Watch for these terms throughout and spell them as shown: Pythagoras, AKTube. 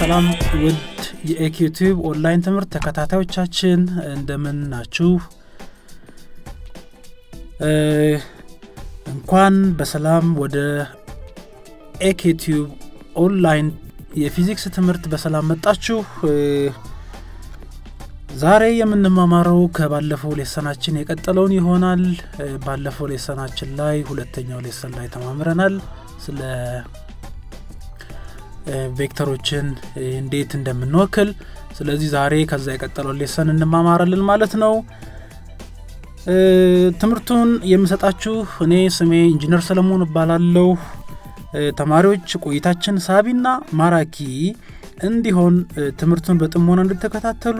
ሰላም ውድ የAKTube ኦንላይን ትምህርት ተከታታዮቻችን እንደምን ናችሁ እንኳን በሰላም ወደ AKTube ኦንላይን የፊዚክስ ትምህርት በሰላም መጣችሁ ዛሬ የምንማማረው ከባለፈው ሌሰናችን የቀጠለውን ይሆናል ባለፈው ሌሰናችን ላይ ሁለተኛው ሌሰን ላይ ተማምረናል ስለ ቬክተሮችን እንዴት እንደምንወክል ስለዚህ ዛሬ ከዛ የቀጠለው ሌሰን እንማማራለን ማለት ነው ትምርቱን የምሰጣችሁ እኔ ስሜ ኢንጂነር ሰለሞን ባላለው ተማሪዎች ቆይታችን ሳቢና ማራኪ እንዲሆን ትምርቱን በጥሞና እንድትከታተሉ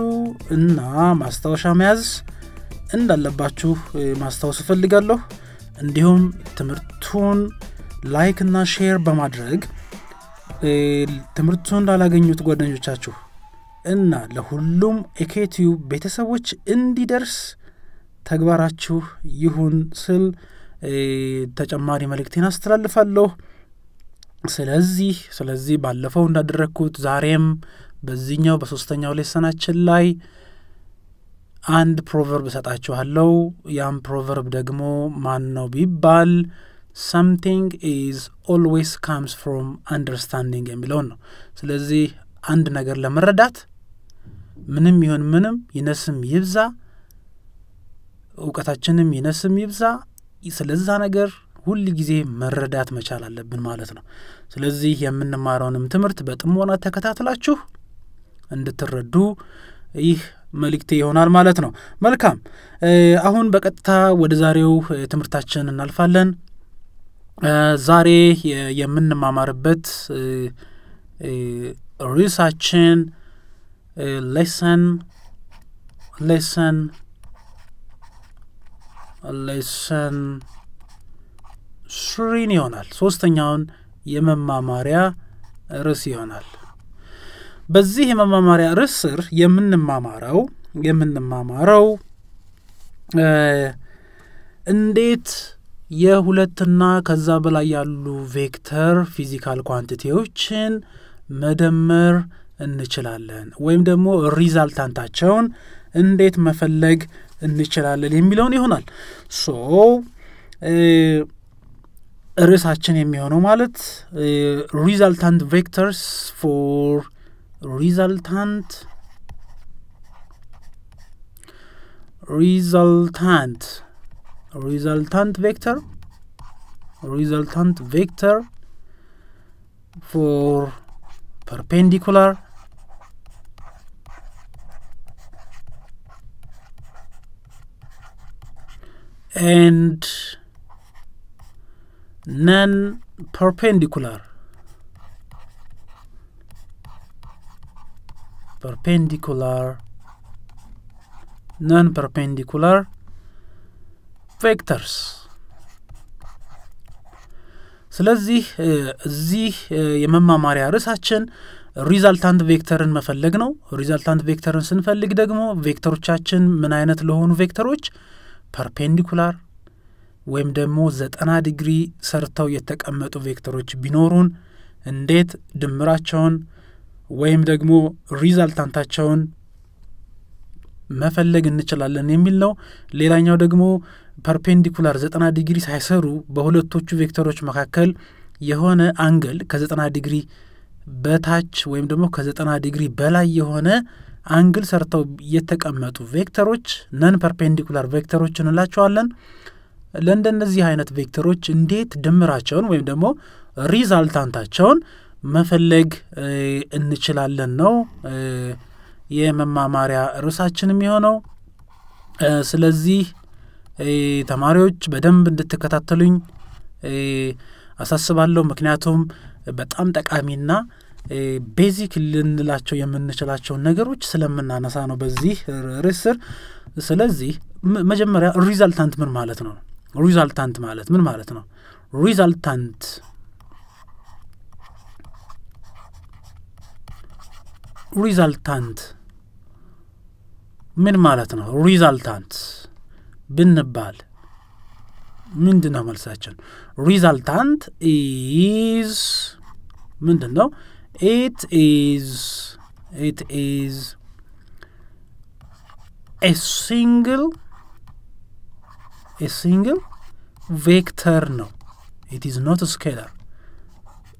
እና ማስተዋወሻ መያዝ እንዳለባችሁ ማስተዋወስ ፈልጋለሁ እንዲሁም ትምርቱን ላይክ እና ሼር በማድረግ ትምርቱን ላላገኙት ጓደኞቻችሁ እና ለሁሉም AKTube ቤተሰቦች እንዲደርስ ተግባራችሁ ይሁን ስል ተጨማሪ መልእክቴን አስተላልፋለሁ ስለዚህ ባለፈው እንዳደረኩት ዛሬም በዚህኛው በሶስተኛው ሌሰናችን ላይ አንድ ፕሮቨርብ ሰጣችኋለሁ ያም ፕሮቨርብ ደግሞ ማን ነው ቢባል something is always comes from understanding የሚለው ነው ስለዚህ አንድ ነገር ለመረዳት ምንም ይሁን ምንም ይነስም ይብዛ ዕውቀታችንም ይነስም ይብዛ ስለዚህ ነገር ሁሉ ጊዜ መረዳት መቻል አለብን ማለት ነው ስለዚህ የምንማረውንም ትምህርት በጥሞና ተከታትላችሁ እንድትረዱ ይህ መልክቴ ይሆናል ማለት ነው መልካም አሁን በቀጥታ ወደ ዛሬው ትምህርታችን እናልፋለን ዛሬ የምንማማርበት ሪሳችን lesson 3 ይሆናል ሶስተኛውን የመማማሪያ ርዕስ ይሆናል በዚህ የመማማሪያ ርዕስ የምንማማረው እንዴት የሁለትና ከዛ በላይ ያሉ ቬክተር ፊዚካል ኳንቲቲዎችን መደመር እንችላለን ወይም ደግሞ ሪዛልታንታቸውን እንዴት መፈለግ እንችላለን የሚለውን ይሆናል ሶ ርዕሳችን የሚሆነው ማለት resultant vectors for resultant vector for non-perpendicular ቬክተርስ ስለዚህ እዚህ የመማማሪያ ርዕሳችን ሪዛልታንት ቬክተርን መፈለግ ነው ሪዛልታንት ቬክተርን ስንፈልግ ደግሞ ቬክተሮቻችን ምን አይነት ለሆኑ ቬክተሮች ፐርፔንዲኩላር ወይም ደግሞ 90 ዲግሪ ሰርተው የተቀመጡ ቬክተሮች ቢኖሩን እንዴት ድምራቸውን ወይም ደግሞ ሪዛልታንታቸውን መፈለግ እንችላለን የሚል ነው ሌላኛው ደግሞ ፐርፔንዲኩላር 90 ዲግሪ ሳይሰሩ በሁለቶቹ ቬክተሮች መካከል የሆነ አንግል ከ90 ዲግሪ በታች ወይም ደግሞ ከ90 ዲግሪ በላይ የሆነ አንግል ሰርተው የተቀመጡ ቬክተሮች ነን ፐርፔንዲኩላር ቬክተሮች እንላቸዋለን ለእንደነዚህ አይነት ቬክተሮች እንዴት ድምራቸውን ወይም ደግሞ ሪዛልታንታቸውን መፈለግ እንችላለን ነው የመማማሪያ ርዕሳችንም ይሆነው ስለዚህ ተማሪዎች በደንብ እንድትከታተሉኝ አሳስባለሁ ምክንያቱም በጣም ጠቃሚና ቤዚክ ልንላቸው የምንችላቸው ነገሮች ስለምናነሳ ነው በዚህ ርዕስ ስለዚህ መጀመሪያ ሪዛልታንት ምን ማለት ነው ሪዛልታንት ማለት ምን ማለት ነው ሪዛልታንት ምን ማለት ነው ሪዛልታንት ብንባል ምንድነው መልሳችን ሪዛልታንት ኢዝ ምንድነው It is a single vector. No, it is not a scalar.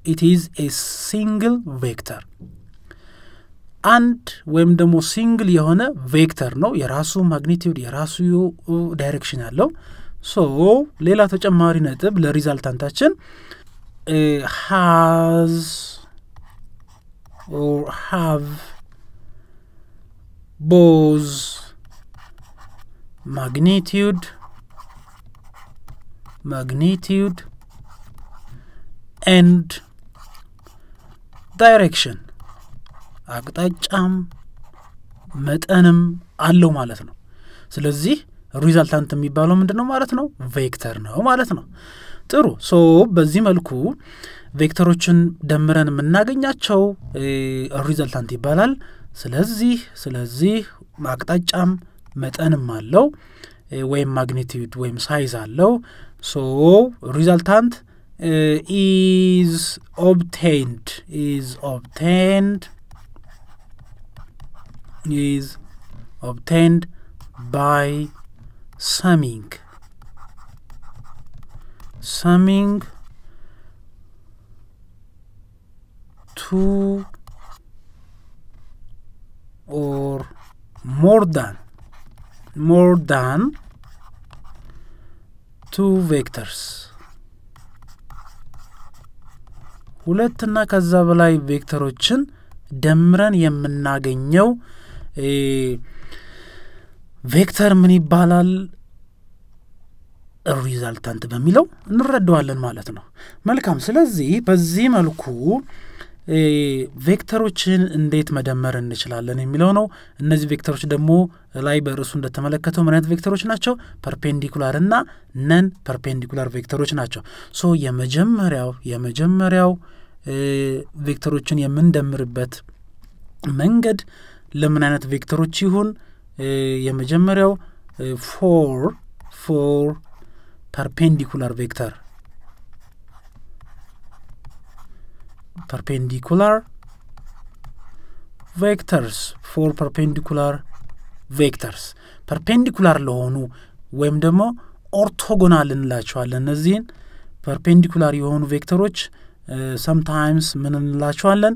It is a single vector. And when the single yona vector no yarasu magnitude yarasu direction allo. So lela tecemari netab le resultantachin has or have both magnitude and direction አቅጣጫም መጠንም አለው ማለት ነው ስለዚህ ሪዛልታንት የሚባለው ምንድነው ማለት ነው ቬክተር ነው ማለት ነው ጥሩ ሶ በዚህ መልኩ ቬክተሮችን ደምረን እናገኛቸው ሪዛልታንት ይባላል ስለዚህ አቅጣጫም መጠንም አለው ወይም ማግኒቲዩድ ወይም ሳይዝ አለው ሶ ሪዛልታንት is obtained by summing two or more than two vectors ሁለትና ከዛ በላይ ቬክተሮችን ደምረን የምናገኘው ቬክተር ምን ይባላል ሪዛልታንት በሚለው እንረዳዋለን ማለት ነው መልካም ስለዚህ በዚህ መልኩ ቬክተሮችን እንዴት መደመር እንችላለን የሚለው ነው እነዚህ ቬክተሮች ደግሞ ላይ በርሱ እንደተመለከተው ምን አይነት ቬክተሮች ናቸው ፐርፔንዲኩላር እና ነን ፐርፔንዲኩላር ቬክተሮች ናቸው ሶ የመጀመሪያው ቬክተሮችን የምንደምርበት መንገድ ለምን አይነት ቬክተሮች ይሁን የመጀመሪያው for perpendicular vectors perpendicular ለሆኑ ወይም ደግሞ ኦርቶጎናል እንላቸዋለን እነዚህን perpendicular የሆኑ ቬክተሮች sometimes ምን እንላቸዋለን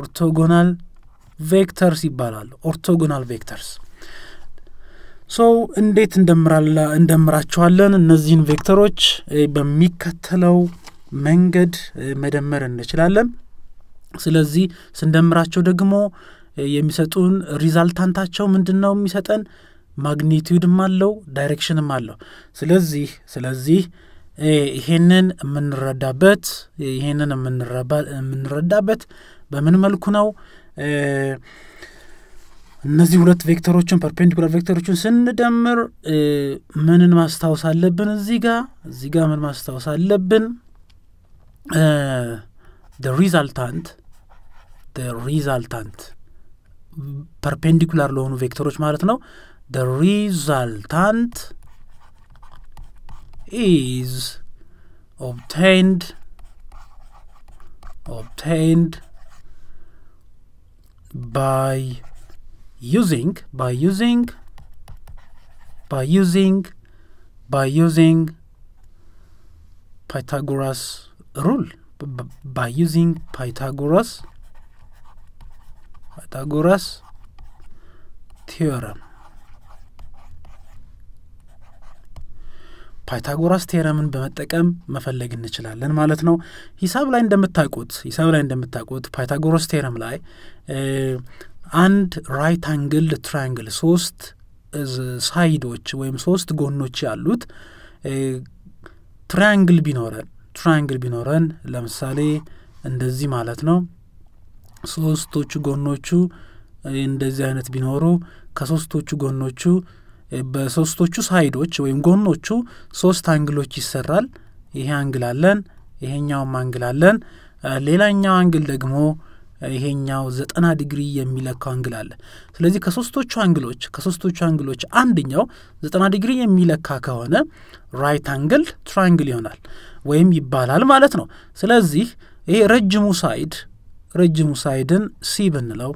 orthogonal vectors ይባላል orthogonal vectors so እንዴት እንደምራቸዋለን እነዚህን ቬክተሮች በሚከተለው መንገድ መደመር እንችላለን ስለዚህ እንደምራቸው ደግሞ የሚሰጡን ሪዛልታንታቸው ምንድነው የሚሰጠን ማግኒቲዩድም አለው ዳይሬክሽንም አለው ስለዚህ ይሄንን የምንረዳበት በምን መልኩ ነው እነዚህ ሁለት ቬክተሮችን ፐርፔንዲኩላር ቬክተሮችን ስንደምር ምንን ማስተዋወስ አለብን እዚህ ጋር ምን ማስተዋወስ አለብን the resultant perpendicular ለሆኑ ቬክተሮች ማለት ነው the resultant is obtained by using Pythagoras rule by using Pythagoras theorem ፓይታጎራስ ቴረምን በመጠቀም መፈለግ እንችላለን ማለት ነው ሂሳብ ላይ እንደምታውቁት ፓይታጎራስ ቴረም ላይ አንድ ራይት አንግልድ ትራያንግል ሶስት ሳይዶች ወይም ሶስት ጎኖች ያሉት ትራያንግል ቢኖረን ለምሳሌ እንደዚህ ማለት ነው ሶስቶቹ ጎኖቹ እንደዚህ አይነት ቢኖሩ ከሶስቶቹ ጎኖቹ በሶስቶቹ ሳይዶች ወይም ጎኖቹ ሶስት አንግሎች ይሰራል ይሄ አንግል አለን ይሄኛው አንግል አለን ሌላኛው አንግል ደግሞ ይሄኛው 90 ዲግሪ የሚለካው አንግል አለ ስለዚህ ከሶስቶቹ አንግሎች አንደኛው 90 ዲግሪ የሚለካ ከሆነ ራይት አንግል ትራያንግል ይሆናል ወይም ይባላል ማለት ነው ስለዚህ ይሄ ረጅሙ ሳይድን C ብንለው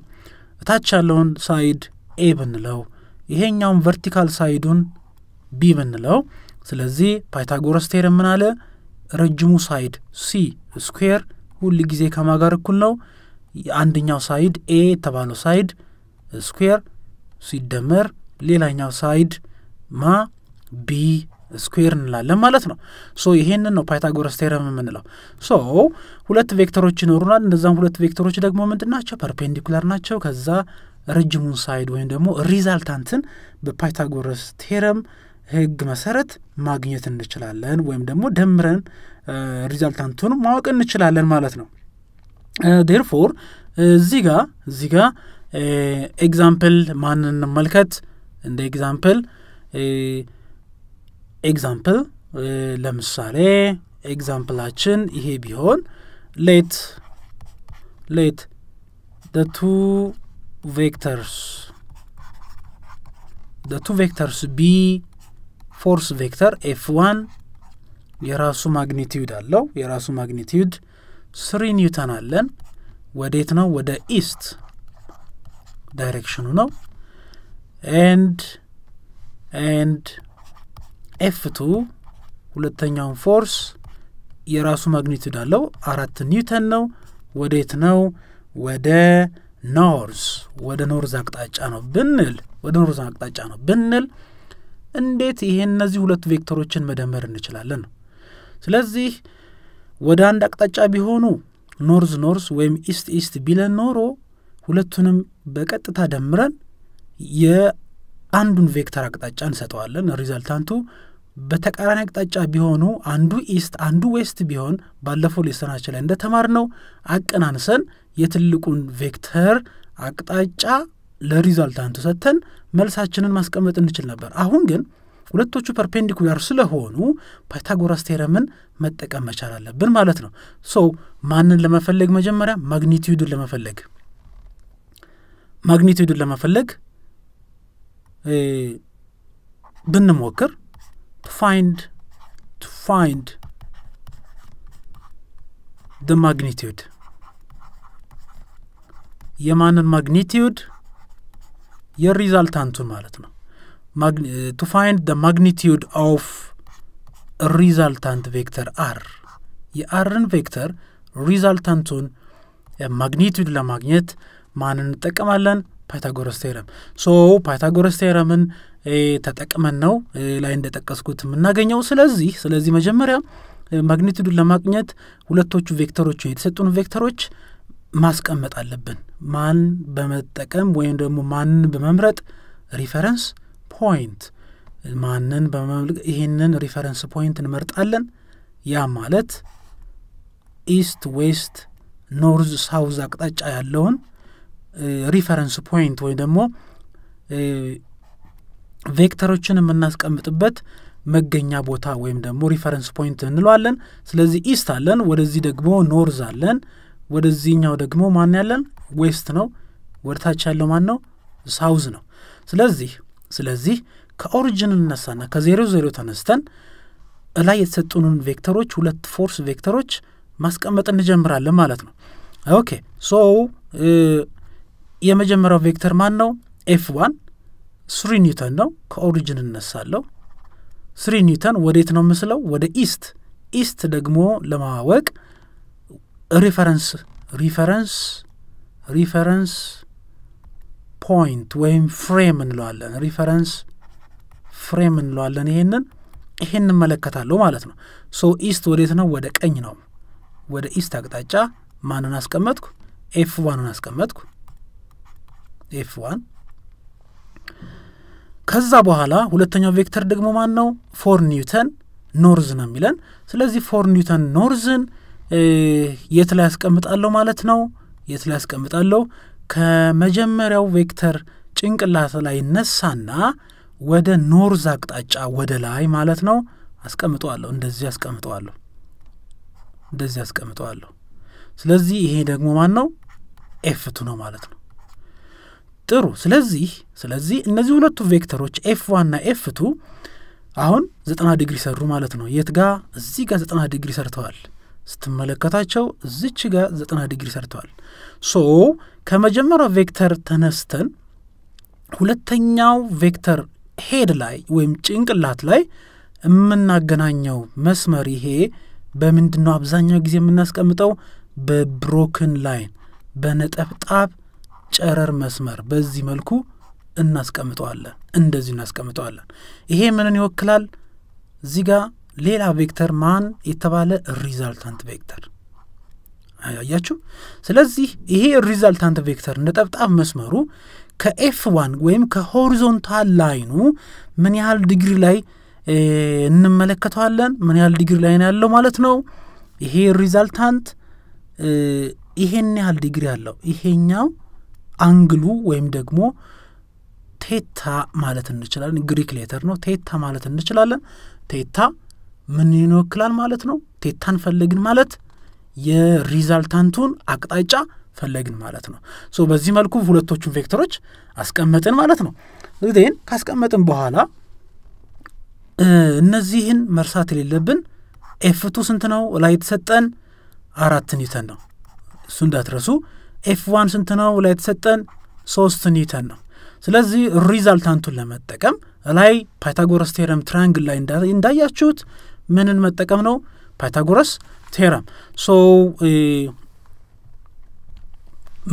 ታች ያለውን ሳይድ A ብንለው ይሄኛው vertical ሳይዱን B ብንለው ስለዚህ ፓይታጎረስ ቴርም ምን አለ ረጅሙ ሳይድ C ስኩዌር ሁሉ ጊዜ ከማጋር እኩል ነው አንደኛው ሳይድ A ተባለው ሳይድ ስኩዌር ሲደመር ሌላኛው ሳይድ ማ B ስኩዌር እንላለን ማለት ነው ሶ ይሄንን ነው ፓይታጎረስ ቴርም የምንለው ሶ ሁለት ቬክተሮች ይኖሩናል እንደዛም ሁለት ቬክተሮች ደግሞ ምንድናቸው ፐርፔንዲኩላር ናቸው ከዛ ረጅሙን ሳይድ ወይም ደግሞ ሪዛልታንትን በፓይታጎረስ ቴርም ህግ መሰረት ማግኘት እንችላለን ወይም ደግሞ ደምረን ሪዛልታንቱን ማወቅ እንችላለን ማለት ነው therefore እዚጋ ኤግዛምፕል ማንን መልከት እንደ ኤግዛምፕል ለምሳሌ ኤግዛምፕላችን ይሄ ቢሆን let the two vectors be force vector f1 የራሱ ማግኒቲዩድ 3 ኒውተን አለን ወዴት ነው ወደ ኢስት ዳይሬክሽኑ ነው and f2 ሁለተኛው ፎርስ የራሱ ማግኒቲዩድ አለው 4 ኒውተን ነው ወዴት ነው ወደ ኖርዝ አቅጣጫ ነው ብንል እንዴት ይሄን እነዚህ ሁለት ቬክተሮችን መደመር እንችላለን ስለዚህ ወደ አንድ አቅጣጫ ቢሆኑ ኖርዝ ወይም ኢስት ቢለን ኖሮ ሁለቱንም በቀጥታ ደምረን የአንዱን ቬክተር አቅጣጫን ሰጣለን ሪዛልታንቱ በተቃራኒ አቅጣጫ ቢሆኑ አንዱ ኢስት አንዱ ዌስት ቢሆን ባለፈው ሌሰናችን ላይ እንደተማርነው አቀናንሰን የትልቁን ቬክተር አቅጣጫ ለሪዛልታንቱ ሰተን መልሳችንን ማስቀመጥ እንችል ነበር አሁን ግን ሁለቶቹ ፐርፔንዲኩላር ስለሆኑ ፓይታጎራስ ቴረምን መጠቀም መቻል አለብን ማለት ነው ሶ ማንን ለመፈለግ መጀመሪያ ማግኒቲዩድን ለመፈለግ ብንሞክር to find the magnitude የማንን ማግኒቲዩድ የሪዛልታንቱን ማለት ነው to find the magnitude of resultant vector r የrን vector resultantun magnitude ለማግኘት ማንን ተጠቅመናል ፓይታጎረስ ቴረም so ፓይታጎረስ ቴረምን ተጠቅመን ነው ላይ እንደተጠቀስኩት እናገኛው ስለዚህ መጀመሪያ ማግኒቲዩድ ለማግኘት ሁለቶቹ ቬክተሮች የተሰጡን ቬክተሮች ማስቀመጥ አለብን ማን በመጠቀም ወይም ደግሞ ማን በመምረጥ ሪፈረንስ ፖይንት ማንን በመምረጥ ይሄንን ሪፈረንስ ፖይንት እንመርጣለን ያ ማለት ኢስት ዌስት ኖርዝ ሳውዝ አቅጣጫ ያለውን ሪፈረንስ ፖይንት ወይ ደግሞ ቬክተሮችን እናስቀምጥበት መገኛ ቦታ ወይም ደግሞ ሪፈረንስ ፖይንት እንለዋለን ስለዚህ ኢስት አለን ወደዚህ ደግሞ ኖርዝ አለን ወደዚህኛው ደግሞ ማን ያለን ዌስት ነው ወርታች ያለው ማን ነው ሳውዝ ነው ስለዚህ ከኦሪጅን እናሳና ከ00 ተነስተን ላይ የተሰጡንን ቬክተሮች ሁለት ፎርስ ቬክተሮች ማስቀመጥ እንጀምራለን ማለት ነው ኦኬ ሶ የመጀመሪያው ቬክተር ማን ነው f1 3 ኒውተን ነው ከኦሪጅን እናሳለው 3 ኒውተን ወዴት ነው መስለው ወደ ኢስት ደግሞ ለማወቅ ሪፈረንስ ፖይንት ወይም ፍሬም እንለዋለን ሪፈረንስ ፍሬም እንለዋለን ይሄንን መለከታለው ማለት ነው ሶ ኢስት ወዴት ነው ወደ ቀኝ ነው ወደ ኢስት አቅጣጫ ማንን አስቀመጥኩ f1 ከዛ በኋላ ሁለተኛው ቬክተር ደግሞ ማን ነው 4 ኒውተን ኖርዝ ነው የሚለን ስለዚህ 4 ኒውተን ኖርዝን የት ላይ አስቀምጣለሁ ከመጀመሪያው ቬክተር ጭንቅላት ላይ ነሳና ወደ ኖርዝ አቅጣጫ ወደ ላይ ማለት ነው አስቀምጣለሁ እንደዚህ አስቀምጣለሁ ስለዚህ ይሄ ደግሞ ማን ነው f2 ነው ማለት ነው ጥሩ ስለዚህ እነዚህ ሁለቱ ቬክተሮች f1 እና f2 አሁን 90 ዲግሪ ሰሩ ማለት ነው የት ጋር እዚህ ጋር 90 ዲግሪ ሰርተዋል ስትመለከታቸው እዚች ጋር 90 ዲግሪ ሰርተዋል ሶ ከመጀመሪያው ቬክተር ተነስተን ሁለተኛው ቬክተር ሄድ ላይ ወይም ጭንቅላት ላይ እምናገናኘው መስመር ይሄ በመንድነው አብዛኛው ጊዜ የምናስቀምጠው በብሮከን ላይን በነጠብጣብ ጨረር መስመር በዚህ መልኩ እናስቀምጠዋለን እንደዚህ እናስቀምጠዋለን ይሄ ምንን ይወክላል እዚህ ጋር ሌላ ቬክተር ማን የተባለ ሪዛልታንት ቬክተር አያያችሁ ስለዚህ ይሄ ሪዛልታንት ቬክተር ነጠብጣብ መስመሩ ከf1 ወይም ከሆሪዞንታል ላይኑ ምን ያህል ዲግሪ ላይ እንመለከታለን ምን ያህል ዲግሪ ላይ ነው ያለው ማለት ነው ይሄ ሪዛልታንት ይሄን ያህል ዲግሪ ያለው ይሄኛው አንግሉ ወይም ደግሞ ቴታ ማለት እንችላለን ግሪክ ሌተር ነው ቴታ ማለት እንችላለን ቴታ ምን ይወክላል ማለት ነው ቴታን ፈልግን ማለት የሪዛልታንቱን አቅጣጫ ፈልግን ማለት ነው ሶ በዚህ መልኩ ሁለቶቹን ቬክተሮች አስቀመጥን ማለት ነው እንዴን ካስቀመጥን በኋላ እነዚህን መርሳት የሌለብን f2 ስንት ነው ላይ ተሰጠን 4 ኒውተን ነው እሱ እንዳትረሱ f1 ስንት ነው ላይ ተሰጠን 3 ኒውተን ነው ስለዚህ ሪዛልታንቱን ለመጠቀም ላይ ፓይታጎረስ ቴረም ትራያንግል ላይ እንዳያችሁት ምንን መጠቀም ነው ፓይታጎረስ ቴረም ሶ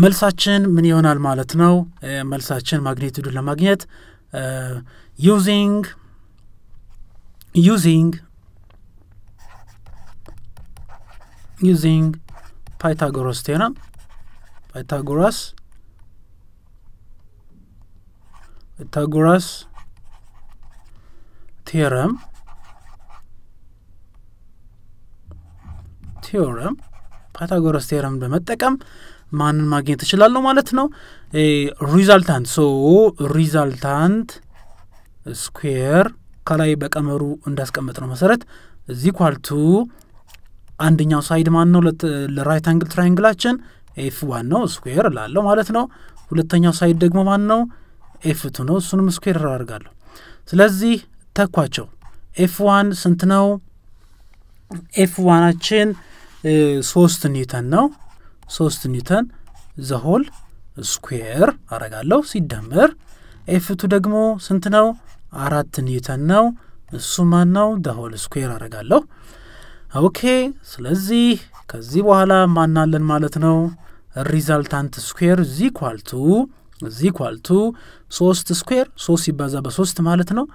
መልሳችን ምን ይሆናል ማለት ነው መልሳችን ማግኒቲዩዱን ለማግኘት using Pythagoras theorem Pythagoras theorem በመጠቀም ማንን ማግኘት ይችላል ማለት ነው resultant so resultant square ካላይ በቀመሩ እንዳስቀመጥነው መሰረት is equal to አንደኛው ሳይድ ማን ነው ለራይት አንግል ትራያንግላችን f1 ነው ስኩዌር ላለው ማለት ነው ሁለተኛው ሳይድ ደግሞ ማን ነው f2 ነው እሱንም ስኩዌር አደርጋለሁ ስለዚህ ተኳቸው f1 ስንት ነው f1 አችን 3 ኒውተን ነው 3 ኒውተን the whole square አደርጋለሁ ሲደመር f2 ደግሞ ስንት ነው 4 ኒውተን ነው እሱ ማን ነው the whole square አደርጋለሁ Okay ስለዚህ ከዚህ በኋላ ማናለን ማለት ነው resultant square is equal to 3 square 3 ሲባዛ በ3 ማለት ነው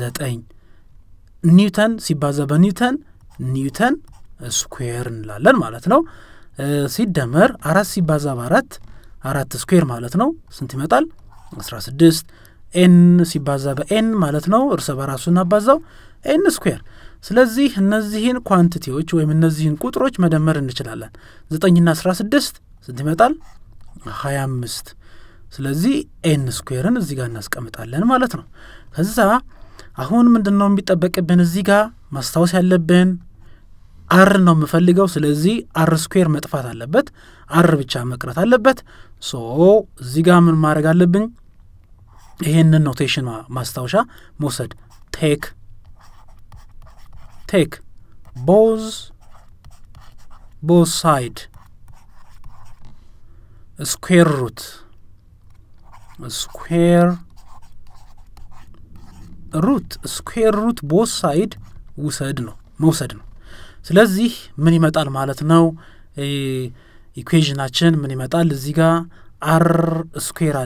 9 ኒውተን ሲባዛ በኒውተን ኒውተን square እንላለን ማለት ነው ሲደመር 4 ሲባዛ በ4 4 square ማለት ነው ስንት ይመጣል 16 n ሲባዛ በn ማለት ነው እርስ በራሱን አባዛው n square ስለዚህ እነዚህን ኳንቲቲዎች ወይም እነዚህን ቁጥሮች መደመር እንችላለን 9 እና 16 ስንት ይመጣል 25 ስለዚህ n2ን እዚህ ጋር እናስቀምጣለን ማለት ነው ከዛ አሁን ምንድነው የሚጠበቅብን እዚህ ጋር ማስተዋወስ ያለብን r ነው መፈልገው ስለዚህ r2 መጥፋት አለበት r ብቻ መቅረት አለበት ሶ እዚህ ጋር ምን ማድረግ አለብን ይሄንን ኖቴሽን ማስተዋወሻ መውሰድ take both side square root both side መውሰድ ነው ስለዚህ ምን ይመጣል ማለት ነው ኢኩዌሽናችን ምን ይመጣል እዚህ ጋር r square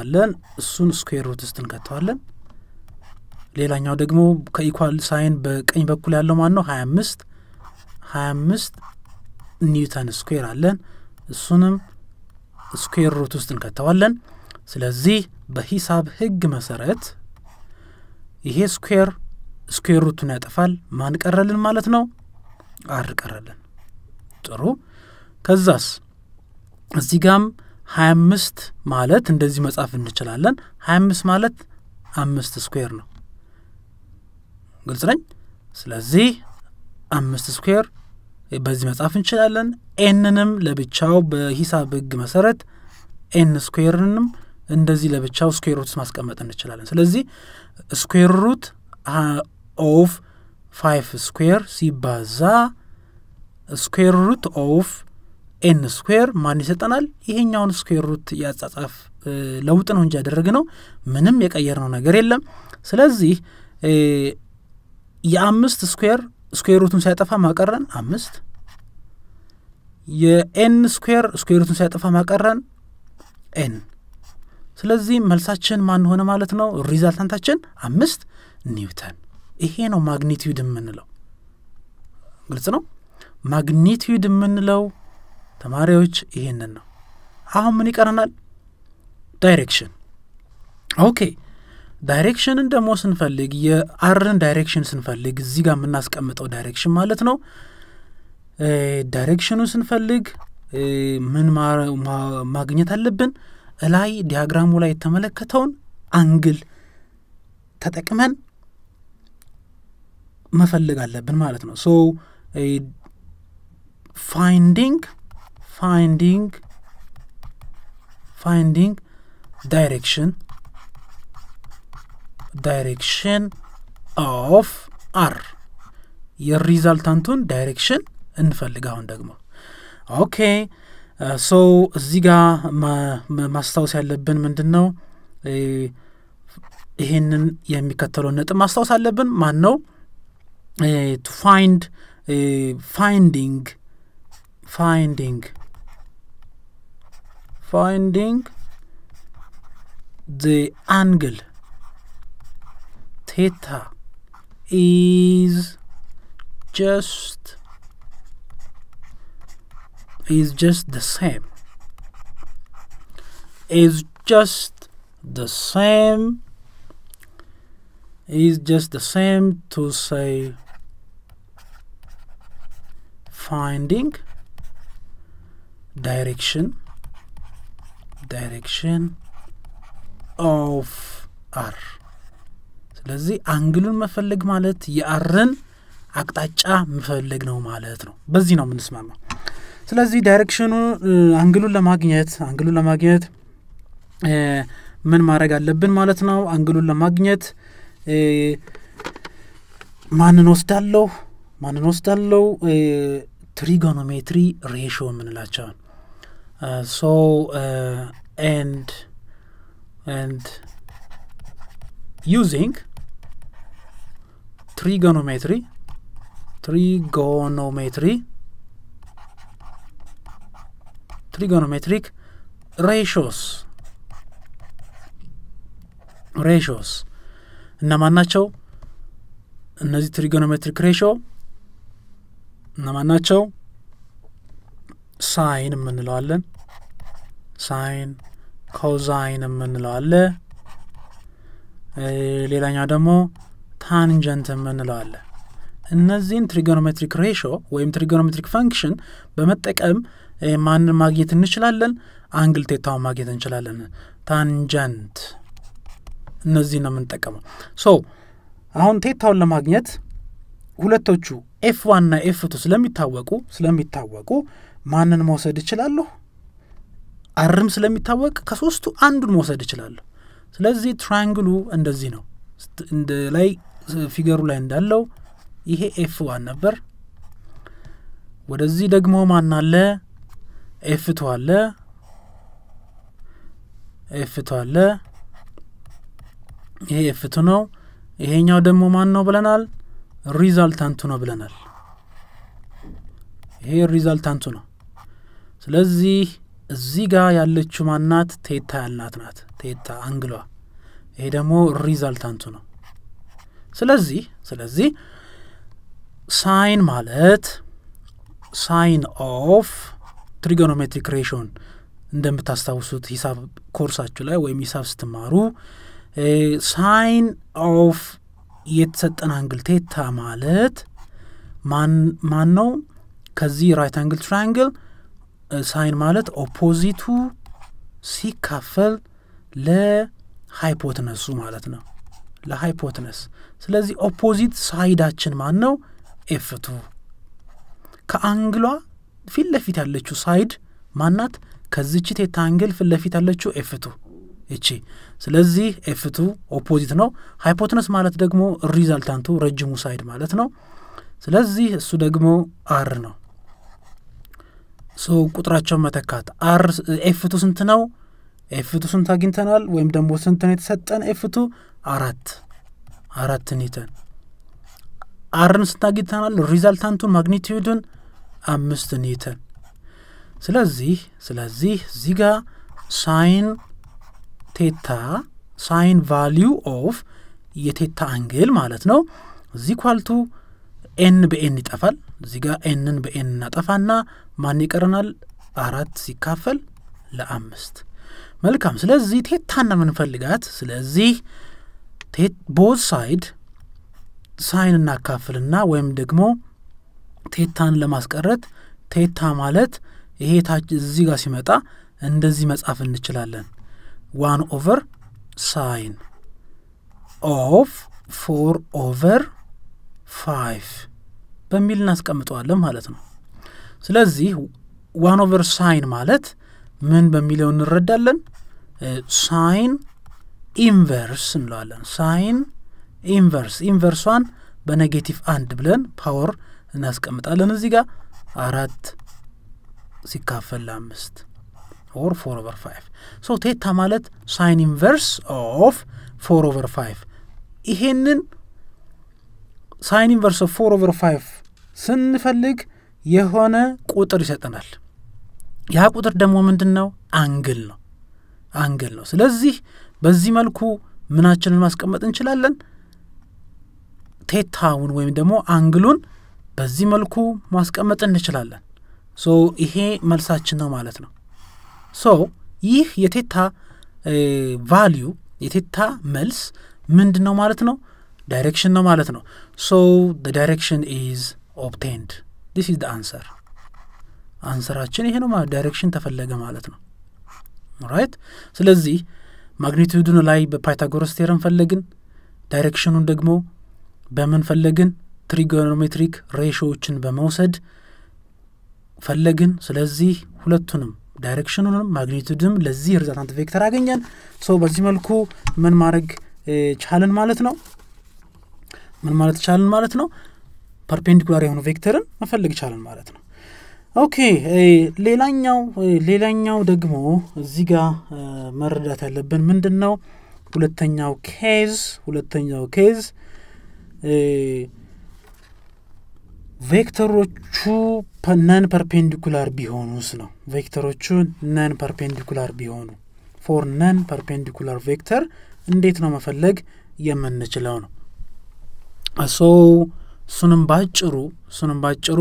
አለን እሱን square root እንከተዋለን ሌላኛው ደግሞ ከኢኳል ሳይን በቀኝ በኩል ያለው ማን ነው 25 ኒውተን ስኩዌር አለን እሱንም ስኩዌር ሩት ውስጥ እንከተዋለን ስለዚህ በሂሳብ ህግ መሰረት ይሄ ስኩዌር ሩቱን ያጠፋል ማን ቀረልን ማለት ነው r ቀረልን ጥሩ ከዛስ እዚህ ጋም 25 ማለት እንደዚህ መጻፍ እንችላለን 25 ማለት 5 ስኩዌር ነው ግልጽ ነኝ ስለዚህ 5 ስኩዌር በዚህ መጻፍ እንችላለን nንም ለብቻው በሂሳብ ህግ መሰረት n ስኩዌርንም እንደዚህ ለብቻው ስኩዌር ሩትስ ማስቀመጥ እንችላለን ስለዚህ ስኩዌር ሩት ኦፍ 5 ስኩዌር ሲባዛ ስኩዌር ሩት ኦፍ n ስኩዌር ማን ይሰጣናል ይሄኛውን ስኩዌር ሩት ያጻጻፍ ለውጥ ነው እንጂ ያደረግነው ምንም የቀየርነው ነገር የለም ስለዚህ የ5 ስኩዌር ስኩዌር ሩቱን ሲያጠፋ ማቀረን 5 የn ስኩዌር ስኩዌር ሩቱን ሲያጠፋ ማቀረን n ስለዚህ መልሳችን ማን ሆነ ማለት ነው ሪዛልታንታችን 5 ኒውተን ይሄ ነው ማግኒቲዩድ የምንለው ግልጽ ነው ማግኒቲዩድ የምንለው ተማሪዎች ይሄንን ነው አሁን ምን ይቀርናል ዳይሬክሽን ኦኬ ዳይሬክሽንን ደግሞ ስንፈልግ የአርን ዳይሬክሽን ስንፈልግ እዚህ ጋር እናስቀምጠው ዳይሬክሽን ማለት ነው ዳይሬክሽኑን ስንፈልግ ምን ማግኘት አለብን ላይ ዲያግራሙ ላይ ተመለከተውን አንግል ተጠቅመን መፈለግ አለብን ማለት ነው so finding direction of r የሪዛልታንቱን ዳይሬክሽን እንፈልጋው ደግሞ ኦኬ so እዚጋ ማስተዋወስ ያለብን ምንድነው ይሄንን የሚከተለው ነጥብ ማስተዋወስ ያለብን ማን ነው to find finding the angle theta is just the same is just the same to say finding direction of r ስለዚህ አንግሉን መፈለግ ማለት የአርን አቅጣጫ መፈለግ ነው ማለት ነው በዚህ ነው ምንስማማው ስለዚህ ዳይሬክሽኑ አንግሉን ለማግኘት ምን ማድረግ አለብን ማለት ነው አንግሉን ለማግኘት ማንን ወስዳለው trigonometry ratio ምንላቻው so and using trigonometric ratios እናማናቸው እነዚህ trigonometric ratio እናማናቸው ሳይን ምንለዋለን ሳይን ኮሳይን ምንለዋለን ሌላኛው ደግሞ ታንጀንት ምንለዋለን እነዚህን trigonometric ratio ወይም trigonometric function በመጠቀም ማንን ማግኘት እንችላለን አንግል ቴታውን ማግኘት እንችላለን ታንጀንት እነዚህ ነው የምንጠቀመው ሶ አሁን ቴታውን ለማግኘት ሁለቶቹ f1 እና f2 ስለሚታወቁ ማንን መውሰድ ይችላሉ አርም ስለሚታወቅ ከሶስቱ አንዱን መውሰድ ይችላሉ ስለዚህ ትራያንግሉ እንደዚህ ነው እንደ ላይ ፊገሩ ላይ እንዳለው ይሄ f1 ነበር ወደዚህ ደግሞ ማን አለ f2 አለ ይሄ f2 ነው ይሄኛው ደግሞ ማን ነው ብለናል ሪዛልታንቱ ነው ብለናል ይሄ ሪዛልታንቱ ነው ስለዚህ እዚህ ጋር ያለችው ማናት ቴታ ያልናት ቴታ አንግሏ ይሄ ደግሞ ሪዛልታንቱ ነው ስለዚህ ሳይን ማለት ሳይን ኦፍ ትሪጎኖሜትሪክ ሬሽዮ እንደምታስተውሱት ሂሳብ ኮርሳችሁ ላይ ወይም ሂሳብ ስትማሩ ሳይን ኦፍ የተሰጠን አንግል ቴታ ማለት ማን ነው ከዚህ ራይት አንግል ትራያንግል ሳይን ማለት ኦፖዚቱ ሲካፈል ለሃይፖቴነሱ ማለት ነው ለሃይፖቴነስ ስለዚህ ኦፖዚት ሳይዳችን ማን ነው f2 ከአንግሏ ፊት ለፊት ያለችው ሳይድ ማናት ከዚች ቴታ አንግል ፊት ለፊት ያለችው f2 እቺ ስለዚህ f2 ኦፖዚት ነው ሃይፖቴነስ ማለት ደግሞ ሪዛልታንቱ ረጅሙ ሳይድ ማለት ነው ስለዚህ እሱ ደግሞ r ነው so ቁጥራቸውን መተካት r f2 ስንት ነው f2 ስንት አግኝተናል ወይም ደግሞ ስንት ነው የተሰጠን f2 4 ኒውተን rን ስንት አግኝተናል ሪዛልታንቱ ማግኒቲዩድን 5 ኒውተን ስለዚህ ዚጋ ሳይን ቴታ ሳይን ቫልዩ ኦፍ የቴታ አንግል ማለት ነው ዚኳልቱ n በn ይጣፋል ዚጋ nን በn እናጣፋና ማን ይቀርናል 4 ሲካፈል ለ5 መልካም ስለዚህ ቴታና ምን ፈልጋት ስለዚህ ቴት both side ሳይን እናካፍልና ወይም ደግሞ ቴታን ለማስቀረት ቴታ ማለት ይሄ ታች እዚህ ጋር ሲመጣ እንደዚህ መጻፍ እንችላለን 1 over sin of 4 over 5 በሚል እናስቀምጣለን ማለት ነው ስለዚህ 1 over sin ማለት ምን በሚለው እንረዳለን sin inverse እንላለን sin inverse inverse1 በኔጌቲቭ 1 ብለን ፓወር እናስቀምጣለን እዚህ ጋር 4 ሲካፈል 5 or 4 over 5 so theta ማለት sin inverse of 4 over 5 ይሄንን sin inverse of 4 over 5 ስንፈልግ የሆነ ቁጥር ይሰጠናል ያ ቁጥር ደግሞ ምንድነው አንግል ነው አንግል ነው ስለዚህ በዚህ መልኩ ምናችንን ማስቀመጥ እንችላለን ቴታውን ወይም ደግሞ አንግሉን በዚህ መልኩ ማስቀመጥ እንችላለን so ይሄ መልሳችን ነው ማለት ነው so ይህ የቴታ ቫልዩ የቴታ መልስ ምንድነው ማለት ነው ዳይሬክሽን ነው ማለት ነው so the direction is obtained this is the answer አንሰራችን ይሄ ነው ማለት ዳይሬክሽን ተፈለገ ማለት ነው ኦራይት ስለዚህ ማግኒቲዩዱን ላይ በፓይታጎራስ ቴዎረም ፈለግን ዳይሬክሽኑን ደግሞ በምን ፈለግን ትሪጎኖሜትሪክ ሬሺዮችን በመውሰድ ፈለግን ስለዚህ ሁለቱንም ዳይሬክሽኑንም ማግኒቲዩዱንም ለዚህ ሪዛልታንት ቬክተር አገኘን so በዚህ መልኩ ምን ማድረግ ቻለን ማለት ነው ምን ማለት ቻለን ማለት ነው ፐርፔንዲኩላር የሆነ ቬክተርን መፈለግ ቻለን ማለት ነው okay ሌላኛው ደግሞ እዚህ ጋር መረዳት ያለብን ምንድነው ሁለተኛው ኬዝ ቬክተሮቹ ነን ፐርፔንዲኩላር ቢሆኑስ ነው ቬክተሮቹ ነን ፐርፔንዲኩላር ቢሆኑ for ነን ፐርፔንዲኩላር ቬክተር እንዴት ነው መፈለግ የምንችለው ነው so ሱንም ባጭሩ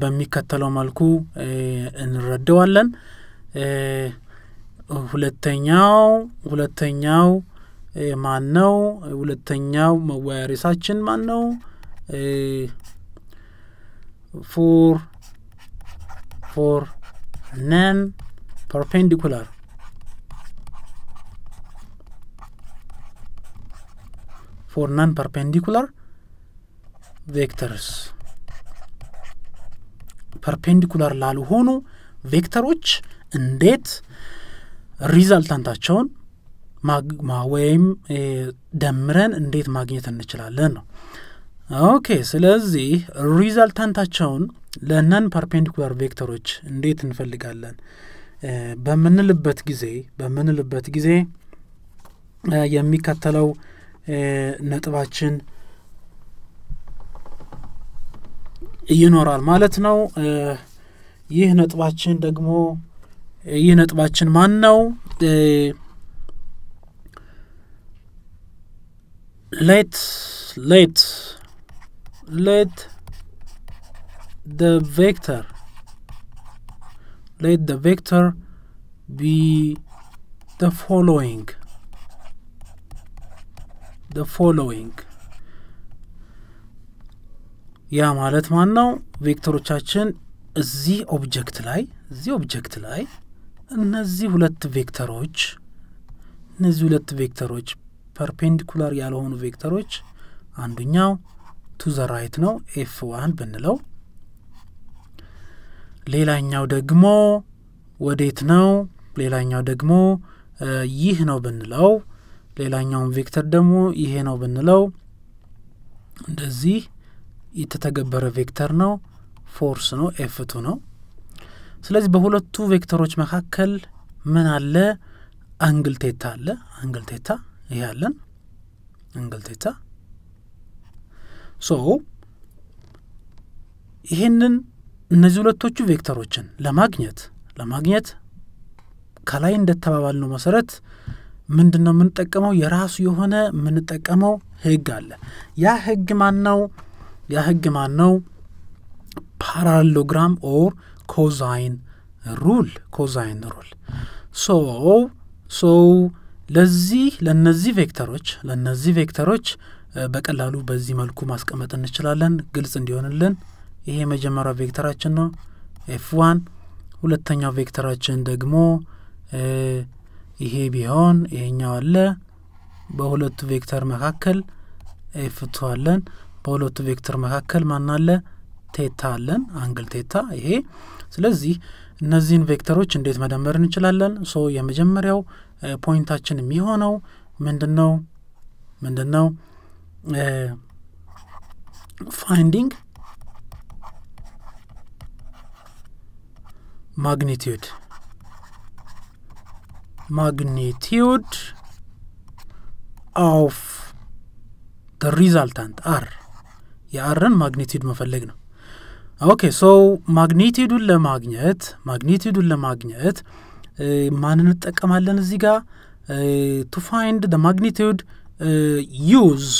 በሚከተለው መልኩ እንረዳዋለን ሁለተኛው ማን ነው ሁለተኛው መዋያሪሳችን ማን ነው for non perpendicular for non perpendicular vectors perpendicular ላሉ ሆኑ ቬክተሮች እንዴት ሪዛልታንታቸውን ማወይም ደምረን እንዴት ማግኘት እንችላለን ነው okay ስለዚህ ሪዛልታንታቸውን ለነን ፐርፔንዲኩላር ቬክተሮች እንዴት እንፈልጋለን በመንልበት ጊዜ የሚከተለው ነጥባችን ይኖራል ማለት ነው ይህ ነጥባችን ማን ነው let the vector be the following ያ ማለት ማን ነው ቬክተሮቻችን እዚህ ኦብጀክት ላይ እነዚህ ሁለት ቬክተሮች ፐርፔንዲኩላር ያልሆኑ ቬክተሮች አንደኛው to the right ነው f1 ብንለው ሌላኛው ደግሞ ወዴት ነው ሌላኛው ደግሞ ይህ ነው ብንለው ሌላኛው ቬክተር ደግሞ ይሄ ነው ብንለው እንደዚህ የተተገበረ ቬክተር ነው ፎርስ ነው f2 ነው ስለዚህ በሁለቱ ቬክተሮች መካከል ምን አለ አንግል ቴታ ይሄ አለን አንግል ቴታ so ይሄንን እነዚህ ሁለቶቹ ቬክተሮችን ለማግኘት ከላይ እንደተባባልነው መሰረት ምንድነው የምንጠቀመው የራሱ የሆነ የምንጠቀመው ህግ አለ ያ ህግ ማን ነው parallelogram or cosine rule so ለነዚህ ቬክተሮች በቀላሉ በዚህ መልኩ ማስቀመጥ እንችላለን ግልጽ እንዲሆንልን ይሄ መጀመሪያ ቬክተራችን ነው f1 ሁለተኛው ቬክተራችን ደግሞ ይሄ ቢሆን ይሄኛው አለ በሁለቱ ቬክተር መካከል f2 አለን በሁለቱ ቬክተር መካከል ማን አለ ቴታ አለን አንግል ቴታ ይሄ ስለዚህ እነዚህን ቬክተሮች እንዴት መደመር እንችላለን ሶ የመጀመሪያው ፖይንታችን የሚሆነው ምንድነው finding magnitude of the resultant r የrን magnitude መፈለግ ነው okay so magnitude ለማግኘት ማንን ተጠቀማለን እዚህ ጋር to find the magnitude use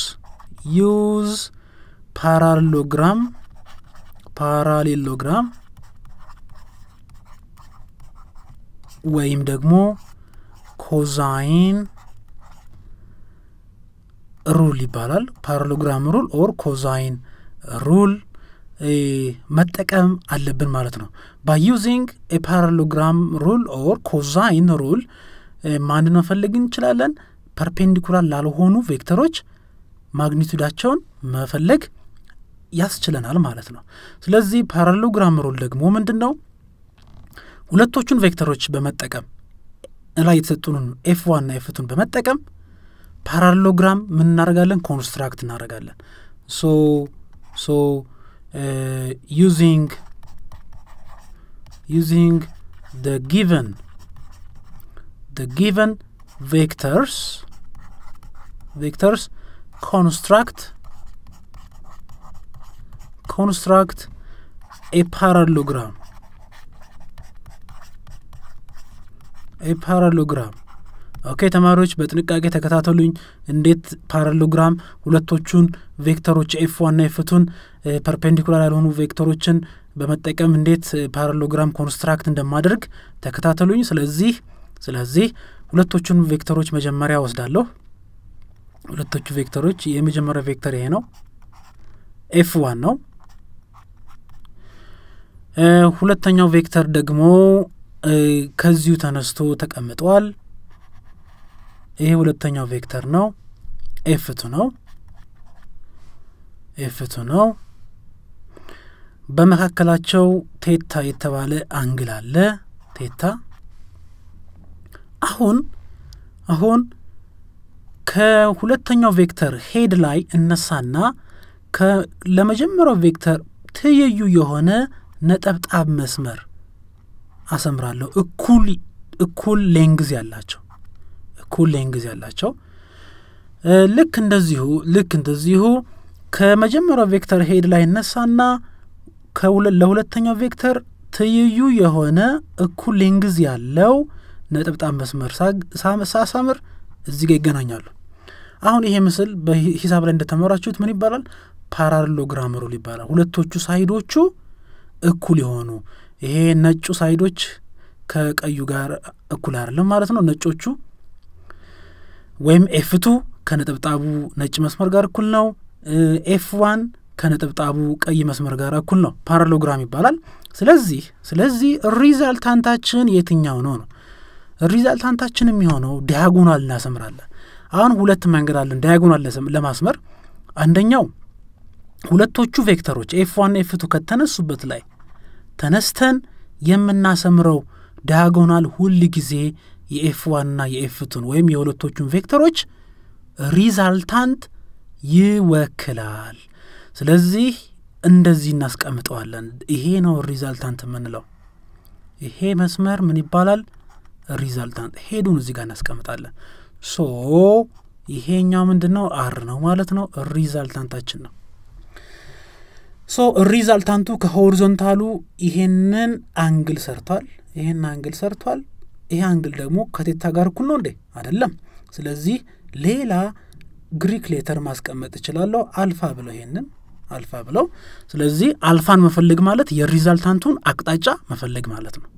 parallelogram ወይም ደግሞ cosine rule ይባላል parallelogram rule or cosine rule መጠቀም አለብን ማለት ነው by using a parallelogram rule or cosine rule ማንን መፈለግ እንችላለን perpendicular ላልሆኑ ቬክተሮች ማግኒቱዳቸውን መፈለግ ያስችለናል ማለት ነው ስለዚህ parallelogram rule ደግሞ ምንድነው ሁለቶቹን ቬክተሮች በመጠቀም ላይ የተሰጡን f1 እና f2 በመጠቀም parallelogram ምን እናደርጋለን construct እናደርጋለን so using the given vectors construct a parallelogram okay ተማሪዎች በጥንቃቄ ተከታተሉኝ እንዴት parallelogram ሁለቶቹን ቬክተሮች f1 እና f2 perpendicular ያልሆኑ ቬክተሮችን በመጠቀም እንዴት parallelogram construct እንደማደርግ ተከታተሉኝ ስለዚህ ሁለቶቹን ቬክተሮች መጀመሪያ ወስዳለሁ ሁለቶቹ ቬክተሮች የመጀመሪያ ቬክተር ይሄ ነው f1 ነው ሁለተኛው ቬክተር ደግሞ ከዚሁ ተነስቶ ተቀምጧል ይሄ ሁለተኛው ቬክተር ነው f2 ነው በመካከላቸው ቴታ የተባለ አንግል አለ ቴታ አሁን ከሁለተኛው ቬክተር ሄድ ላይ እነሳና ለመጀመሪያው ቬክተር ትይዩ የሆነ ነጠብጣብ መስመር አሰምራለሁ እኩል ሌንግዝ ያላቸው ልክ እንደዚሁ ከመጀመሪያው ቬክተር ሄድ ላይ እነሳና ለሁለተኛው ቬክተር ትይዩ የሆነ እኩል ሌንግዝ ያለው ነጥብጣም መስመር ሳሳምር እዚህ ጋር ይገናኛሉ አሁን ይሄ ምስል በሂሳብ ላይ እንደተመራችሁት ምን ይባላል parallelogram rule ይባላል ሁለቶቹ ሳይዶቹ እኩል ይሆኑ ይሄ ነጩ ሳይዶች ከቀዩ ጋር እኩል አይደለም ማለት ነው ነጮቹ ወይም f2 ከነጥብጣቡ ነጭ መስመር ጋር እኩል ነው f1 ከነጥብጣቡ ቀይ መስመር ጋር እኩል ነው parallelogram ይባላል ስለዚህ ሪዛልታንታችን የትኛው ነው ሪዛልታንታችን የሚሆነው ዲያጎናል እናሰምራለን አሁን ሁለት መንገድ አለን ዲያጎናል ለማስመር አንደኛው ሁለቶቹ ቬክተሮች f1 f2 ከተነሱበት ላይ ተነስተን የምናሰምረው ዳያጎናል ሁሉ ጊዜ የf1 እና የf2 ወይም የሁለቶቹን ቬክተሮች ሪዛልታንት ይወክላል ስለዚህ እንደዚህ እናስቀምጣለን ይሄ ነው ሪዛልታንት የምንለው ይሄ መስመር ምን ይባላል ሪዛልታንት ሄዱን እዚህ ጋር እናስቀምጣለን ሶ ይሄኛው ምንድነው r ነው ማለት ነው ሪዛልታንታችን ነው ሶ ሪዛልታንቱ ከሆሪዞንታሉ ይሄንን አንግል ሰርቷል ይሄን አንግል ሰርቷል ይሄ አንግል ደግሞ ከቴታ ጋር እኩል ነው እንዴ አይደለም ስለዚህ ሌላ ግሪክ ሌተር ማስቀመጥ ይችላልው አልፋ ብለው ይሄንን አልፋ ብለው ስለዚህ አልፋን መፈለግ ማለት የሪዛልታንቱን አቅጣጫ መፈለግ ማለት ነው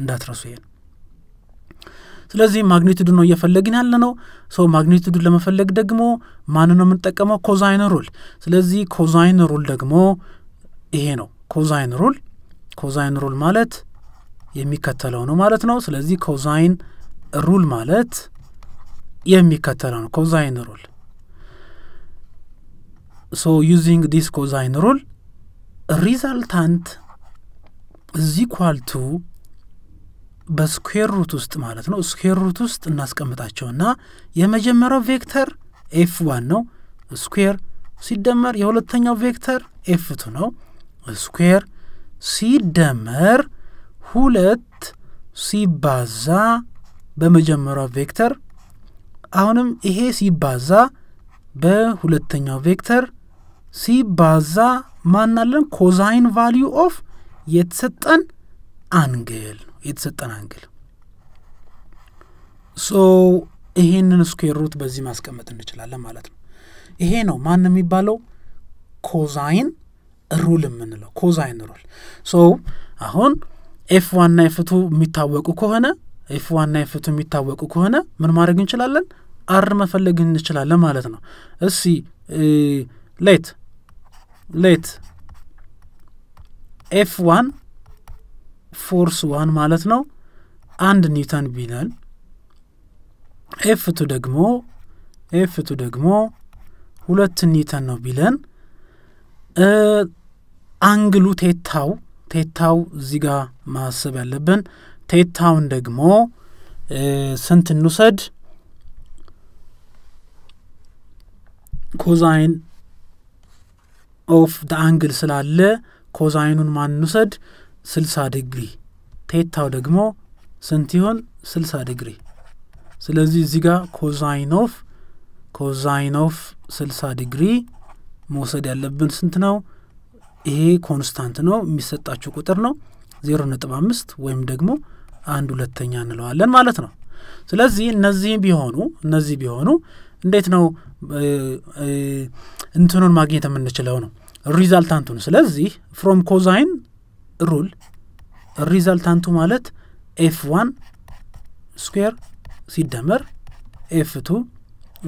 እንዳትረሱ ይሄን ስለዚህ ማግኒቲዩዱን ነው እየፈለግን ያለነው ሶ ማግኒቲዩዱን ለመፈለግ ደግሞ ማን ነው የምንጠቀመው ኮሳይን ሩል ስለዚህ ኮሳይን ሩል ደግሞ ይሄ ነው ኮሳይን ሩል ማለት የሚከተለው ነው ማለት ነው ስለዚህ ኮሳይን ሩል ማለት የሚከተለው ነው ኮሳይን ሩል ሶ ዩዚንግ ዲስ ኮሳይን ሩል ሪዛልታንት is equal to በስኩዌር ሩት ውስጥ ማለት ነው ስኩዌር ሩት ውስጥ እናስቀምጣቸውና የመጀመሪያው ቬክተር f1 ነው ስኩዌር ሲደመር የሁለተኛው ቬክተር f2 ነው ስኩዌር ሲደመር 2 ሲባዛ በመጀመሪያው ቬክተር አሁንም ይሄ ሲባዛ በሁለተኛው ቬክተር ሲባዛ ማናለን ኮሳይን ቫልዩ ኦፍ የተሰጠን አንግል It's at an angle. So, a square root by the mask at the chala malatum. A heno manami balo cosine rule menelo, cosine rule. So, ahon f1 f2 mitaweku kohana, f1 f2 mitaweku kohana, manmaragin chalalan, armafalegin chala malatano. Let's see, let f1. Force 1 ማለት ነው 1 ኒውተን ቢላል f2 ደግሞ 2 ኒውተን ነው ቢለን አንግሉ ቴታው እዚህ ጋር ማሰብ ያለብን ቴታውን ደግሞ ስንት እንውሰድ cosine of the angle ስላለ cosineውን ማን እንውሰድ 60 ዲግሪ ቴታው ደግሞ ስንት ይሆን 60 ዲግሪ ስለዚህ እዚህ ጋር cosine of 60 ዲግሪ መውሰድ ያለብን ስንት ነው ይሄ ኮንስታንት ነው የሚሰጣቸው ቁጥር ነው 0.5 ወይም ደግሞ 1/2 እንለዋለን ማለት ነው ስለዚህ እነዚህ ቢሆኑ እንዴት ነው እንትኑን ማግኘት የምንችለው ነው ሪዛልታንቱን ስለዚህ from cosine rule ሪዛልታንቱ ማለት f1 square ሲደመር f2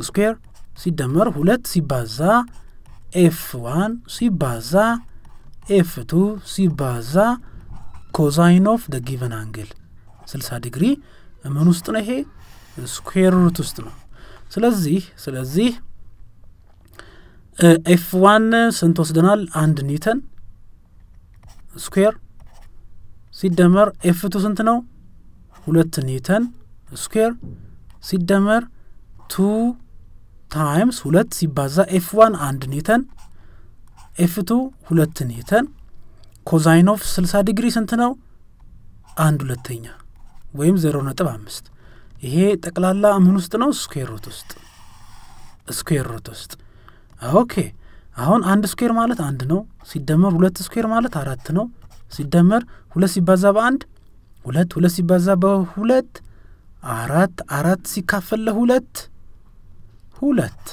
square ሲደመር 2 ሲባዛ f1 ሲባዛ f2 ሲባዛ cosine of the given angle 60 ዲግሪ ምን ውስጥ ነው ይሄ square root ውስጥ ነው ስለዚህ f1 ስንት ወስደናል 1 ኒውተን square ሲደመር f2 ስንት ነው 2 ኒውተን square ሲደመር 2 times 2 ሲባዛ f1 1 ኒውተን f2 2 ኒውተን cosine of 60 ዲግሪ ስንት ነው 1/2 ወይም 0.5 ይሄ ጠቅላላ ምን ውስጥ ነው square root ውስጥ ኦኬ አሁን 1 ስኩዌር ማለት 1 ነው ሲደመር 2 ስኩዌር ማለት 4 ነው ሲደመር 2 ሲባዛ በ1 2 ሲባዛ በ2 4 ሲካፈል ለ2 2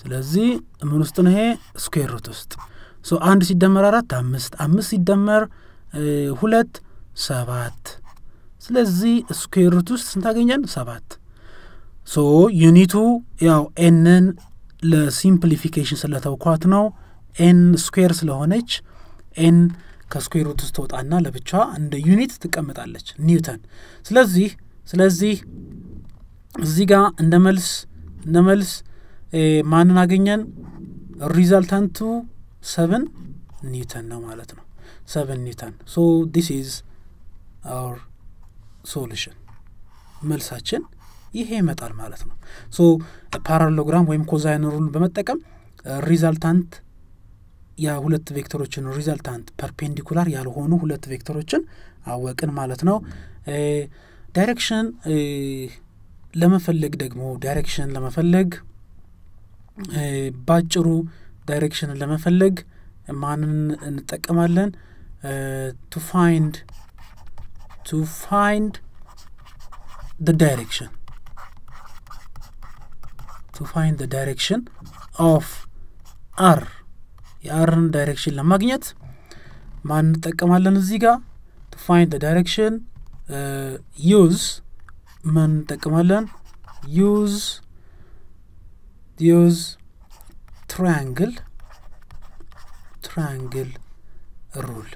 ስለዚህ ምን ውስጥ ነው ይሄ ስኩዌር ሩት ውስጥ ሶ 1 ሲደመር 4 5 ሲደመር 2 7 ስለዚህ ስኩዌር ሩት ውስጥ ስንት አገኘን 7 ሶ ዩኒቱ ያው nን ለሲምፕሊፊኬሽን ስለተውኳት ነው n ስኩዌር ስለሆነች n ከስኩዌር ሩት ተውጣና ለብቻ እንደ ዩኒት ተቀምጣለች ኒውተን ስለዚህ እዚህ ጋር እንደመልስ ማንን አገኘን ሪዛልታንቱ 7 ኒውተን ነው ማለት ነው 7 ኒውተን so this is our solution. መልሳችን ይሄ ይመጣል ማለት ነው so parallelogram ወይም ኮሳይን ሩል በመጠቀም ሪዛልታንት ያ ሁለት ቬክተሮችን ሪዛልታንት ፐርፔንዲኩላር ያልሆኑ ሁለት ቬክተሮችን አወቅን ማለት ነው ዳይሬክሽን ለመፈለግ ደግሞ ዳይሬክሽን ለመፈለግ ባጭሩ ዳይሬክሽን ለመፈለግ ማንን እንጠቀማለን to find the direction of r yarn direction la magnet man tekamalen izi ga to find the direction use man tekamalen use triangle rule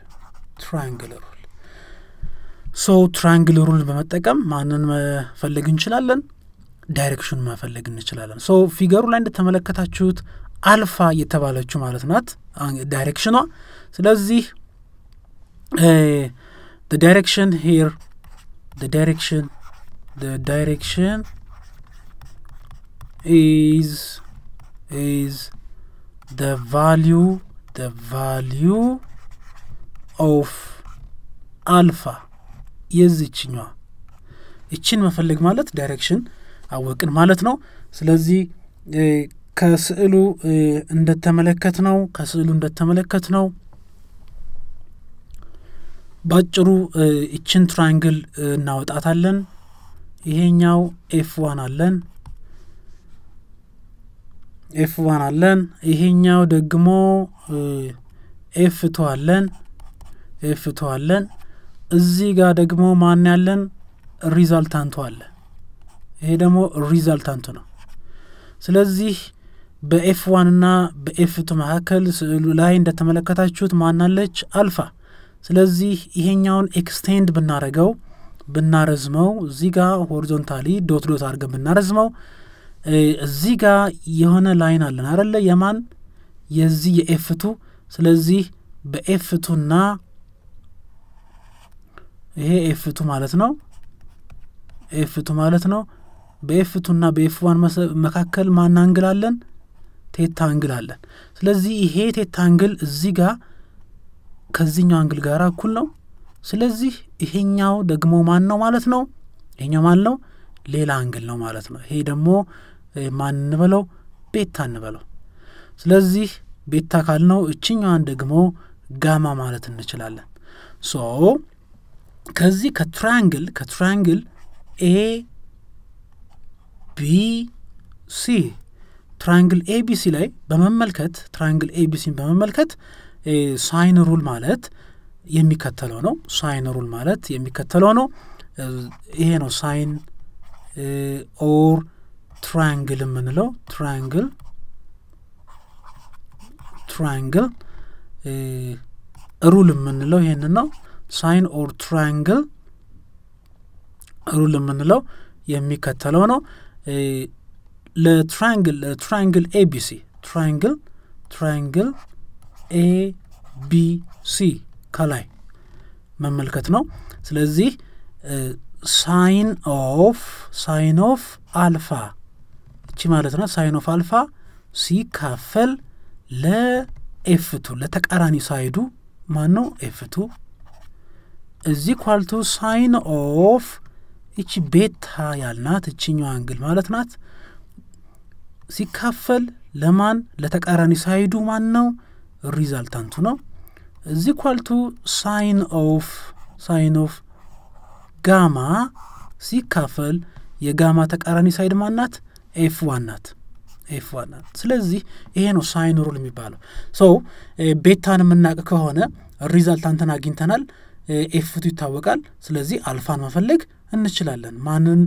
So triangle rule በመጠቀም ማንን መፈለግ እንችላለን ዳይሬክሽን መፈለግ እንችላለን so figure ላይ እንደተመለከታችሁት አልፋ የተባለችው ማለት ናት ዳይሬክሽኗ ስለዚህ the direction here the direction is the value of alpha የዚችኛው እቺን መፈለግ ማለት ዳይሬክሽን አወቅን ማለት ነው ስለዚህ ከስዕሉ እንደተመለከት ነው ባጭሩ እቺን ትራያንግል እናወጣታለን ይሄኛው f1 አለን ይሄኛው ደግሞ f2 አለን እዚህ ጋር ደግሞ ማን ያለን ሪዛልታንቱ አለ ይሄ ደግሞ ሪዛልታንቱ ነው ስለዚህ በf1 እና በf2 መካከል ስዕሉ ላይ እንደተመለከታችሁት ማን አለች አልፋ ስለዚህ ይሄኛውን ኤክስቴንድ ብናረዝመው እዚህ ጋር ሆሪዞንታሊ ዶት ዶት አድርገን ብናረዝመው እዚህ ጋር የሆነ ላይን አለን አይደል የማን የዚህ የf2 ስለዚህ በf2 እና ይሄ f2 ማለት ነው በf2 እና በf1 መካከል ማን አንግል አለን ቴታ አንግል አለን ስለዚህ ይሄ ቴታ አንግል እዚህ ጋር ከዚህኛው አንግል ጋር እኩል ነው ስለዚህ ይሄኛው ደግሞ ማን ነው ማለት ነው ይሄኛው ማን ነው ሌላ አንግል ነው ማለት ነው ይሄ ደግሞ ማን እንበለው ቤታ እንበለው ስለዚህ ቤታ ካልነው እቺኛዋን ደግሞ ጋማ ማለት እንችላለን so ከዚህ ከትራያንግል a b c ትራያንግል a b c ላይ በመመልከት ትራያንግል a b c በመመልከት ሳይን ሩል ማለት የሚከተለው ነው ይሄ ነው ሳይን or ትራያንግል ምንለው ትራያንግል ሩል ምንለው ይሄን ነው ሳይን or triangle ሩል ምንለው የሚከተለው ነው ለትራያንግል abc ትራያንግል abc ከላይ መመልከት ነው ስለዚህ ሳይን ኦፍ አልፋ እቺ ማለት ነው ሳይን ኦፍ አልፋ ሲካፈል ለf2 ለተቃራኒ ሳይዱ ማን ነው f2 is equal to sine of each beta ያልናት እቺኛው አንግል ማለት ናት ሲካፈል ለማን ለተቃራኒ ሳይዱ ማን ነው ሪዛልታንቱ ነው is equal to sine of gamma ሲካፈል የጋማ ተቃራኒ ሳይድ ማን ናት f1 ናት ስለዚህ ይሄ ነው ሳይን ሩል የሚባለው so ቤታን ምናቀ ከሆነ ሪዛልታንቱን አግኝተናል f2 ይታወቃል ስለዚህ አልፋን መፈለግ እንችላለን ማንን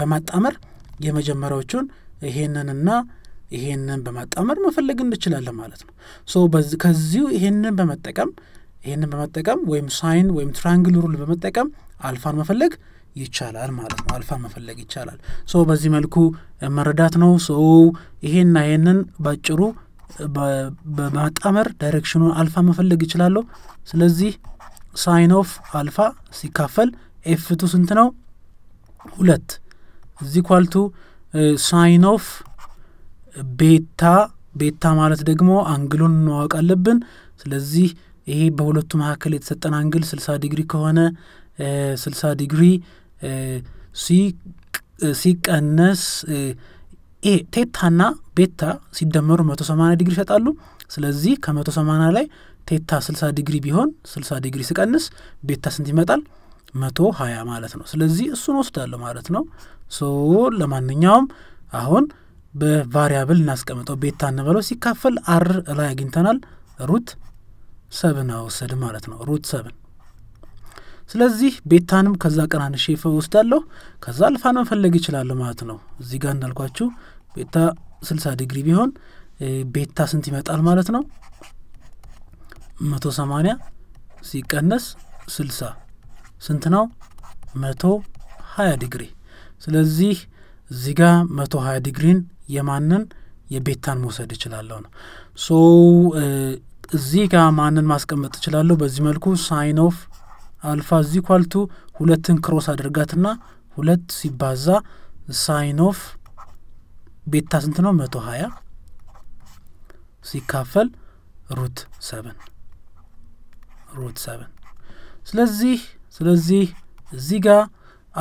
በማጣመር የመጀመሪያዎቹን ይሄንንና ይሄንን በማጣመር መፈለግ እንችላለን ማለት ነው so በዚሁ ይሄንን በመጠቀም ወይም ሳይን ወይም ትራያንግል ሩል በመጠቀም አልፋን መፈለግ ይቻላል ማለት ነው አልፋን መፈለግ ይቻላል so በዚህ መልኩ መረዳት ነው so ይሄንን ባጭሩ በማጣመር ዳይሬክሽኑን አልፋ መፈለግ ይችላል ስለዚህ ሳይን ኦፍ አልፋ ሲካፈል f2 ስንት ነው 2 is equal to ሳይን ኦፍ ቤታ ቤታ ማለት ደግሞ አንግሉን ማወቅ አለብን ስለዚህ ይሄ በሁለቱ መካከል የተሰጠን አንግል 60 ዲግሪ ከሆነ 60 ዲግሪ ሲቀነስ ኤ ቴታና ቤታ ሲደመሩ 180 ዲግሪ ይሰጣሉ ስለዚህ ከ180 ላይ ቴታ 60 ዲግሪ ቢሆን 60 ዲግሪ ሲቀነስ ቤታ ስንት ይመጣል 120 ማለት ነው ስለዚህ እሱን ወስዳለሁ ማለት ነው ሶ ለማንኛውም አሁን በቫሪያብል እናስቀምጣው ቤታ እንበለው ሲካፈል r ላይ አግኝተናል √7 አውሰድ ማለት ነው √7 ስለዚህ ቤታንም ከዛ ቀናንሽ ይፈውስታለሁ ከዛ አልፋንም ፈልግ ይችላል ማለት ነው እዚህ ጋር እንዳልኳችሁ ቤታ 60 ዲግሪ ቢሆን ቤታ ስንት ይመጣል ማለት ነው 180 ሲቀነስ 60 ስንት ነው 120 ዲግሪ ስለዚህ እዚህ ጋር 120 ዲግሪን የማንን የቤታን መውሰድ ይችላል ነው ሶ እዚህ ጋር ማንን ማስቀመጥ ይችላል በዚህ መልኩ ሳይን ኦፍ አልፋ equal to 2ን ክሮስ አድርጋትና 2 ሲባዛ sin of ቤታ ስንት ነው 120 ሲካፈል √7 ስለዚህ እዚህ ጋር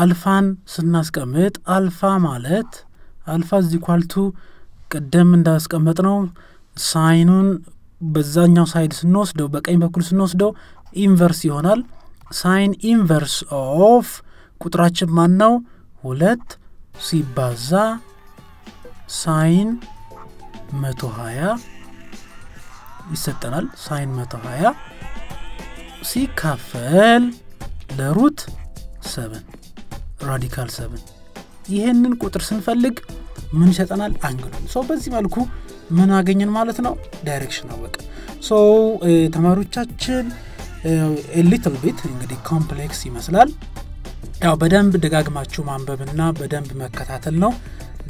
አልፋን ስናስቀምጥ አልፋ ማለት አልፋ equal to ቀደም እንዳስቀመጥነው ሳይኑን በዛኛው ሳይድ ስንወስደው በቀኝ በኩል ስንወስደው ኢንቨርስ ይሆናል sin inverse of ቁጥራችን ማን ነው 2 ሲባዛ sin 120 ይሰጠናል sin 120 ሲካፈል √7 ራዲካል 7 ይሄንን ቁጥር ስንፈልግ ምን ይሰጠናል አንግሉን ሶ በዚህ መልኩ ምን አገኘን ማለት ነው ዳይሬክሽን አወቀ ሶ ተማሪዎቻችን a little bit እንግዲህ ኮምፕሌክስ ይመስላል ያው በደንብ ደጋግማችሁ ማንበብና በደንብ መከታተል ነው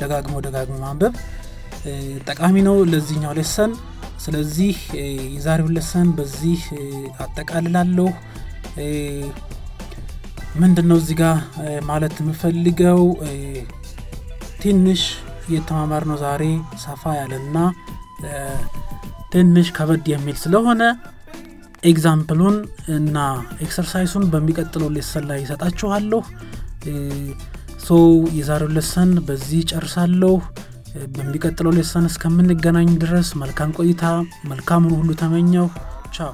ደጋግሞ ማንበብ ጠቃሚ ነው ለዚህኛው ሌሰን ስለዚህ የዛሬው ሌሰን በዚህ አጠቃልላለሁ ምንድነው እዚህ ጋር ማለት የምፈልገው ትንሽ የተማማር ነው ዛሬ ሳፋ ያለና ትንሽ ከበድ የሚል ስለሆነ ኤግዛምፕሉን እና ኤክሰርሳይሱን በሚቀጥለው ሌሰን ላይ ሰጣችኋለሁ ሶ የዛሬው ሌሰን በዚህ ጨርሳለሁ በሚቀጥለው ሌሰን እስከምንገናኝ ድረስ መልካም ቆይታ መልካም ሁሉ ተመኘሁ ቻው